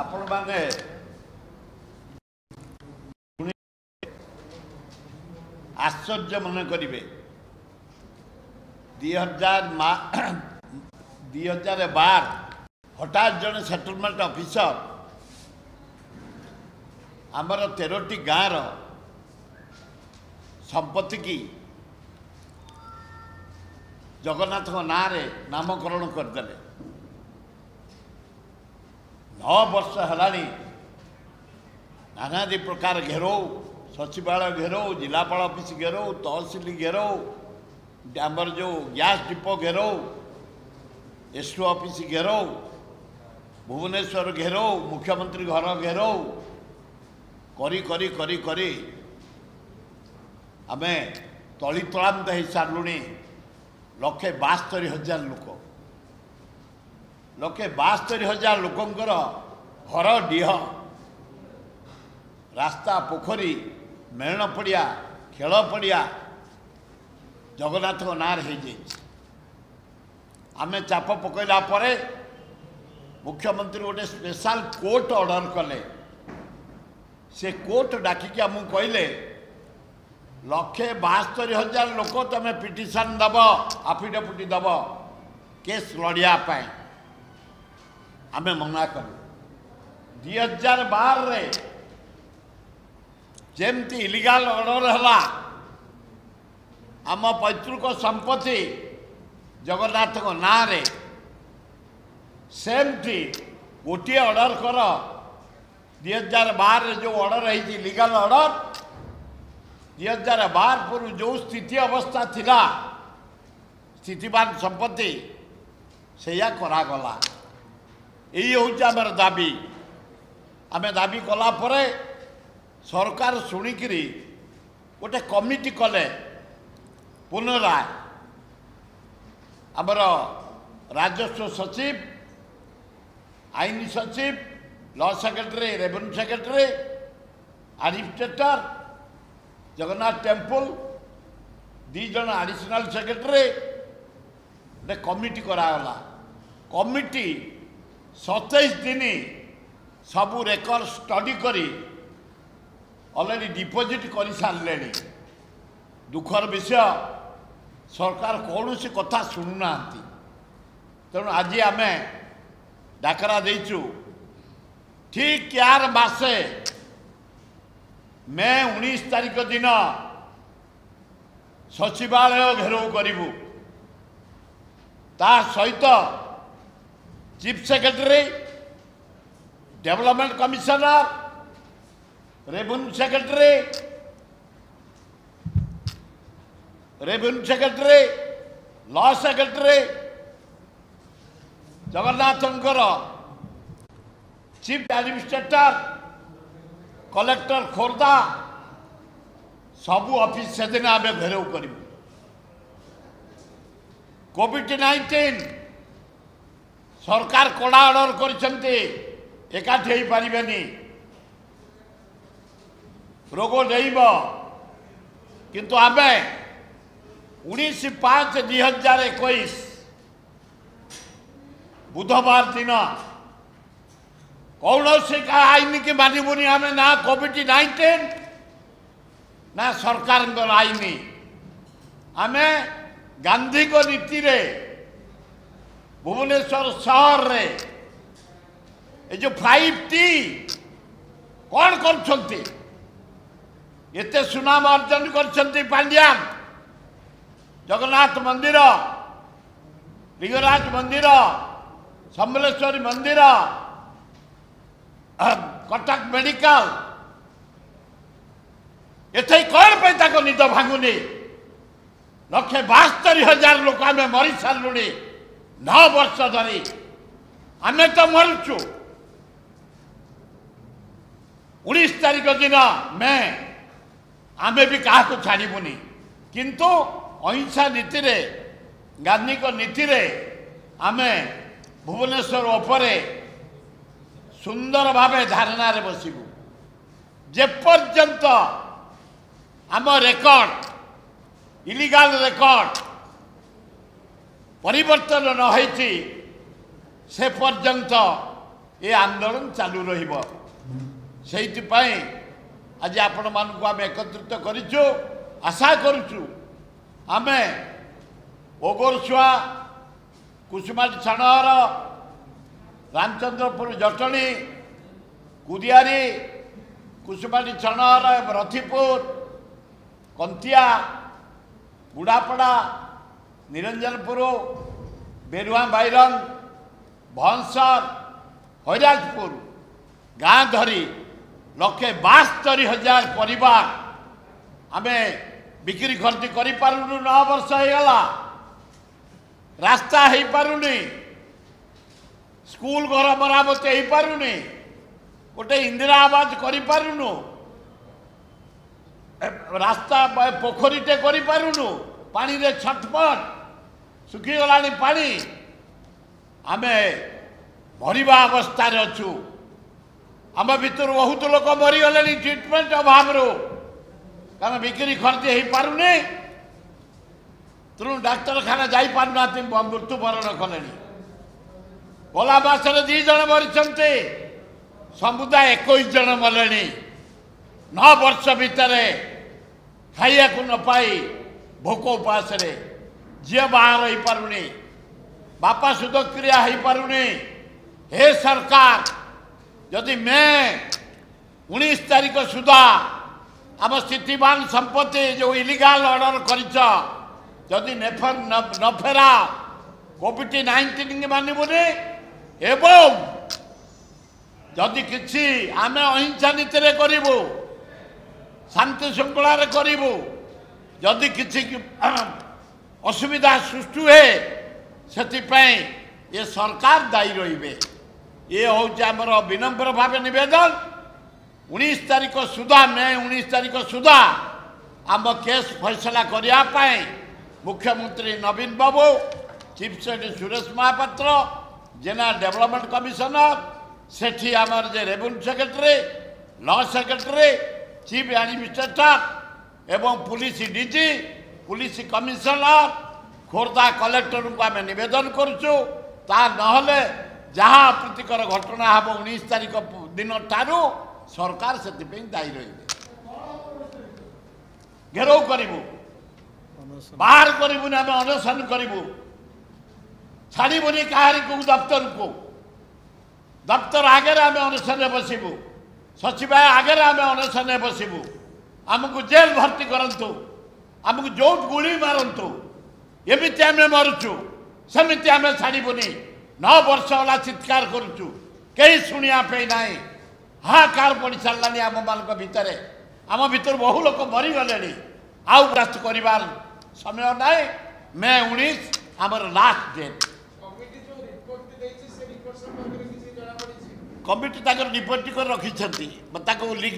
आपण माने आश्चर्य मन करेंगे 2012 हटात जन सेटलमेंट ऑफिसर आमर 13टी गाँव संपत्ति की जगन्नाथ ना नामकरण करदे 9 वर्ष हलानी नानादी प्रकार घेरो सचिवालय घेरो जिलापाल ऑफिस घेरो तहसिल घेरो आमर जो गैस डिपो घेरो एसओ ऑफिस घेरो भुवनेश्वर घेरो मुख्यमंत्री घर घेरो करी करी करी करी आम तलितलांत हो सारे 1,72,000 लोक 1,72,000 लोकंर घर डीह रास्ता पोखरी मेण पड़िया खेल पड़िया जगन्नाथ ना आमे चाप पकड़ा पर मुख्यमंत्री गोटे स्पेशल कोर्ट ऑर्डर कले से कोर्ट डाकिक आम कहले 1,72,000 लोक तुम पिटिशन दब आफिडेविट दब केस लड़ापी आम मना करूँ 2012 रे जमती इलीगल ऑर्डर है आम पैतृक संपत्ति जगन्नाथ ना सेमती गोटे ऑर्डर कर 2012 जो ऑर्डर है इलीगल ऑर्डर 2012 पूर्व जो स्थिति अवस्था थिला स्थितिवान संपत्ति से या करागला यही हूँ आमर दाबी आम दाबी कलापर सरकार शुणिकी गोटे कमिटी कले पुनराय आमर राजस्व सचिव आईन सचिव law secretary revenue secretary administrator Jagannath temple 2 जन एडिशनल सेक्रेटरी कमिटी कराला कमिटी 27 दिन सबू रेकर्ड स्टडी करी ऑलरेडी डिपोजिट कर सारे दुखर विषय सरकार कौन सी कथा शुणुना तेणु आज आम डाकरा देचु ठीक यार बासे मैं 19 तारीख दिन सचिवालय घेराव करूँ ता सहित chief secretary development commissioner revenue secretary law secretary जगन्नाथंकर चीफ एडमिनिस्ट्रेटर कलेक्टर खोर्धा सबू ऑफिस से दिन आम घेराव करूँ COVID-19 सरकार कड़ा ऑर्डर करठी पारे रोग डेब किंतु आम 19/5/2021 बुधवार दिन कौन से आईन की मानबूनी आम ना COVID-19 ना सरकार आईन आम गांधी को नीति रे भुवनेश्वर शहर रे ये जो 5T कौन करते सुनाम अर्जन कर पांड्यान जगन्नाथ मंदिर लिंगराज मंदिर समलेश्वरी मंदिर कटक मेडिकल एथे कौन पर निद भांगुनी 1,72,000 लोक आम मरी सारे 9 वर्ष धरी आम तो मरुचु 19 तारीख दिन मैं आम भी क्या छाड़बूनी किंतु अहिंसा नीति रे गांधी को नीति रे आम भुवनेश्वर उपरे सुंदर भाव धारणा बसबू जेपर्यंत आम रेकर्ड इलीगल रेकर्ड परिवर्तन न होती से पर्यंत ये आंदोलन चालू रहिबो सेति पई आज आपण मानकु आमे एकत्रित करिचो आशा करूचु आमे ओगोरछुआ कुसुमाटी छाणर रामचंद्रपुर जटणी कुदियारी कुसुमाटी छाणर रथीपुर कंतिया बुढ़ापड़ा निरंजनपुर बेरुआ बैरंग भंसर हईराजपुर गाँ धरी लक्षे 72,000 परिवार आमे बिक्री खर्ची कर पारूनु 9 वर्ष होगा। रास्ता हो पारूनी, स्कूल घर मरामती हो पारूनी, गोटे इंदिरा आवास कर पारूनु, रास्ता पोखरीटे कर पारूनु, पानी रे छटपट सुखीगला पानी आमे मरवा अवस्था अच्छू। आम भर बहुत लोग मरीगले ट्रिटमेंट अभाव कारण बिक्री खर्च हो पारनी तेणु डाक्तखाना जा पारना मृत्युवरण कले। गला मसने 2 जन मरी, समुदाय 21 जन मरे 9 वर्ष भितर खाया न पाई भोक उपास झील बाहर हो पारनी, बापा सुदक्रिया हो पारनी। हे सरकार यदि मैं 19 तारीख सुधा आम स्थितिवान संपत्ति जो इलीगाल ऑर्डर करी न फेरा COVID-19 मानबूनी एवं जदि किसी आम अहिंसा नीति करूँ, शांति श्रृंखलार करूँ, जदि किसी असुविधा सृष्टि हुए से सरकार दायी रही। ये हूँ आमर विनम्र भाव नवेदन 19 तारीख सुधा मे 19 तारीख सुधा आम केस फैसला करने मुख्यमंत्री Naveen Babu, chief secretary Suresh Mahapatra, general development commissioner Sethi आमर जे revenue secretary, law secretary, chief administrator एवं police DG, police commissioner, Khordha collector को आम नवेदन करुचु न जहाँ अप्रीतिकर घटना हम 19 तारीख दिन ठारू सरकार से दायी रही। घेराव करू, बाहर करूँ, आम अनशन करूँ, छाड़बूनी कहारिक दफ्तर को। दफ्तर आगे आम अनशन बसबू, सचिवालय आगे आम अनशन बसबू, आमको जेल भर्ती करूँ, आमको जो गुली मारतु, एमती आम मरुचु सेमती आम छाड़बूनी। 9 वर्ष वाला चित्कार करुचु, कहीं शुणापी ना, हाहाकार पड़ी सारानी आम मान भितर। आम भर बहु लोक मरीगले आउट कर समय ना। मे 19 आमर लास्ट डेट। कमिटी तक रिपोर्ट कर रखी,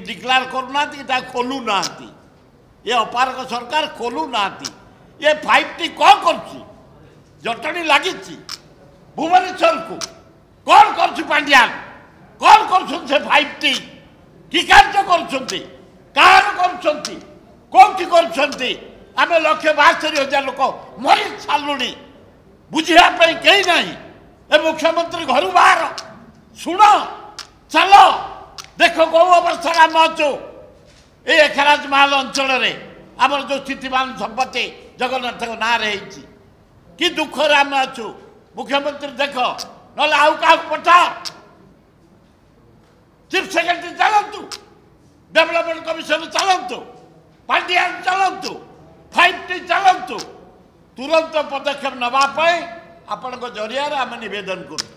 डिक्लेयर करूना कि खोलू ना, ये अपारक सरकार खोलू ना। ये 5टी कौन कर जटणी लगी भुवनेश्वर को कौन कर पांड्यान कौन कर 5टी कि कार्य कर 172,000 लोक मरी सारूनी बुझापी कहीं ना। ए मुख्यमंत्री घर बाहर, शुण चल देख कौ अवस्था आम अच्छू। ये एखराज महल अंचल आम जो स्थितिवान संपत्ति जगन्नाथ ना कि दुखर आम अच्छू। मुख्यमंत्री देख ना क्या पठा, चीफ सेक्रेटरी चलतु, डेवलपमेंट कमिशनर चलतु, पार्टी चलतु, 5टी चलतु, तुरंत पदक्षेप नापी आपण जरिया आम नवेदन करूँ।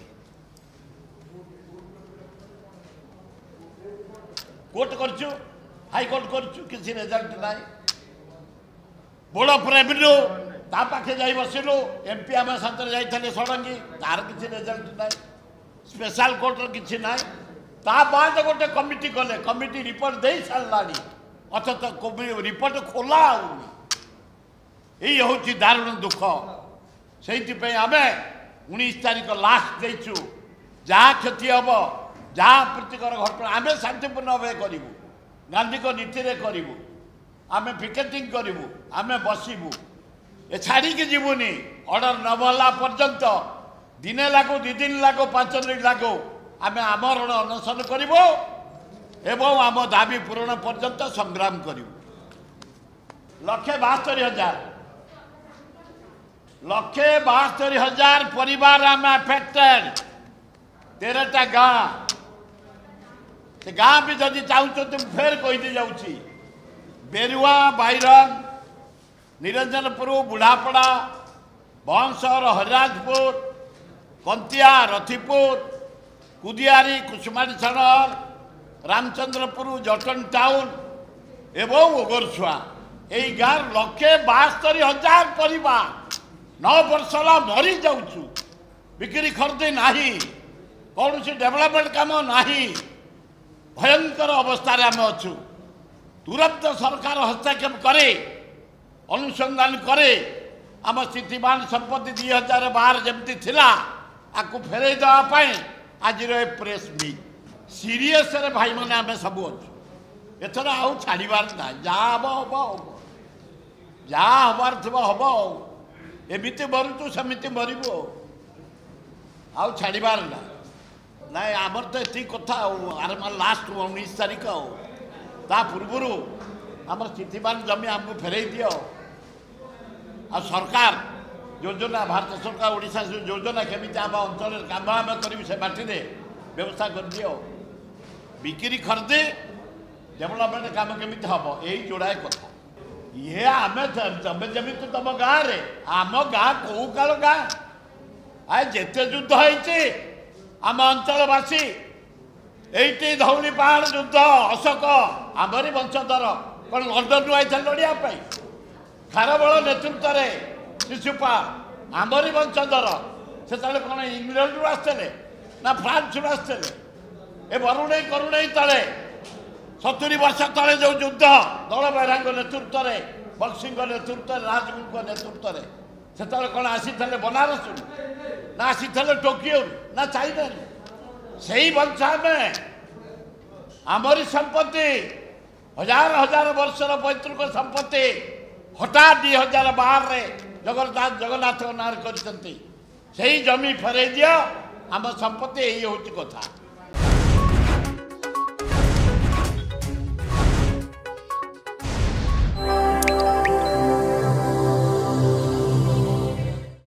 कोर्ट कर हाईकोर्ट कर रिजल्ट ना। बोर्ड ऑफ रेवेन्यू ता पाखे जा बसिलु, एमपी आम साथ षडंगी तार किसी रिजल्ट ना, स्पेशल कोर्टर किसी ना। ता बाद गोटे कमिटी कले, कमिटी रिपोर्ट दे सारानी अथच रिपोर्ट खोला होनी। ये हूँ दारुण दुख। से आम 19 तारीख लास्ट देचु, जहाँ क्षति हम जहाँ प्रतिकर घटना आम शांतिपूर्ण भाव करूँ, गांधी को नीति रे करूँ, आम पिकेटिंग करूँ, आम बसबू, ये छाड़ी जीवनी। ऑर्डर नभला पर्यंत दिने लागू, 2 दिन लागू, 5 दिन लागू आम आमरण अनशन करूँ एवं आम दाबी पूरण पर्यंत संग्राम करूँ। 1,72,000 1,72,000 परिवार आम अफेक्टेड 13टा गाँ गाँ भी जदि चाहते फेर कहीदी जाऊँगी बेरुआ बाइरंग निरंजनपुर बुढ़ापड़ा बंसर हरिराजपुर कंतिया रथीपुर कुदियारी कुसुमारी सनर रामचंद्रपुर जटन टाउन एवं ओगरछुआ यही गाँव 1,72,000 परिवार 9 वर्ष मरी जाऊँ बिक्री खरीदी ना कौन से डेवलपमेंट काम ना भयंकर अवस्था आम अच्छू। तुरंत सरकार हस्तक्षेप करे अनुसंधान करे आम स्थितिवान संपत्ति 2012 जमती थिला आपको फेरई देवाई आज प्रेस मीट सीरीयस भाई मैंने आम सब अच्छे एथर आउ छाड़बार ना जहाँ हम हम जहाँ हबार थी हम एमती मरुचु सेमती मरबू आउ छाड़बार ना ना आमर तो ये कथा आर लास्ट 19 तारीख आ पूर्व आम स्थितिवान जमी आमको फेरई दि आ सरकार योजना भारत सरकार ओडिशा योजना केमी आम अंचल काम आम करूँ से बाटी व्यवस्था कर दियो बिक्री खरीदी डेवलपमेंट काम केमी हम यही जोड़ाए कथा ये आम जमे जमी तो तुम गाँव आम गाँ कौ काल गाँ आए जिते युद्ध होती आम अंचलवासी ये धौली पहाड़ युद्ध अशोक आमरी वंशधर कौन लंडन रू आई लड़ाई खारबल नेतृत्व शिशुपाल आमरी वंशधर से कौन इंग्लैंड रू आ फ्रांस रू आ वरुण करुण ते 70 वर्ष ते जो युद्ध दल बेहरा नेतृत्व बक्सी नेतृत्व राजगुरु नेतृत्व से कौन आसी बनारस ना आसी टोकियो ना चाइना से ही वंश आमरी संपत्ति हजार हजार वर्षर पैतृक संपत्ति हटा 2012 जगन्नाथ जगन्नाथ नार कर जमी फेरई दि आम संपत्ति यही हूँ कथा।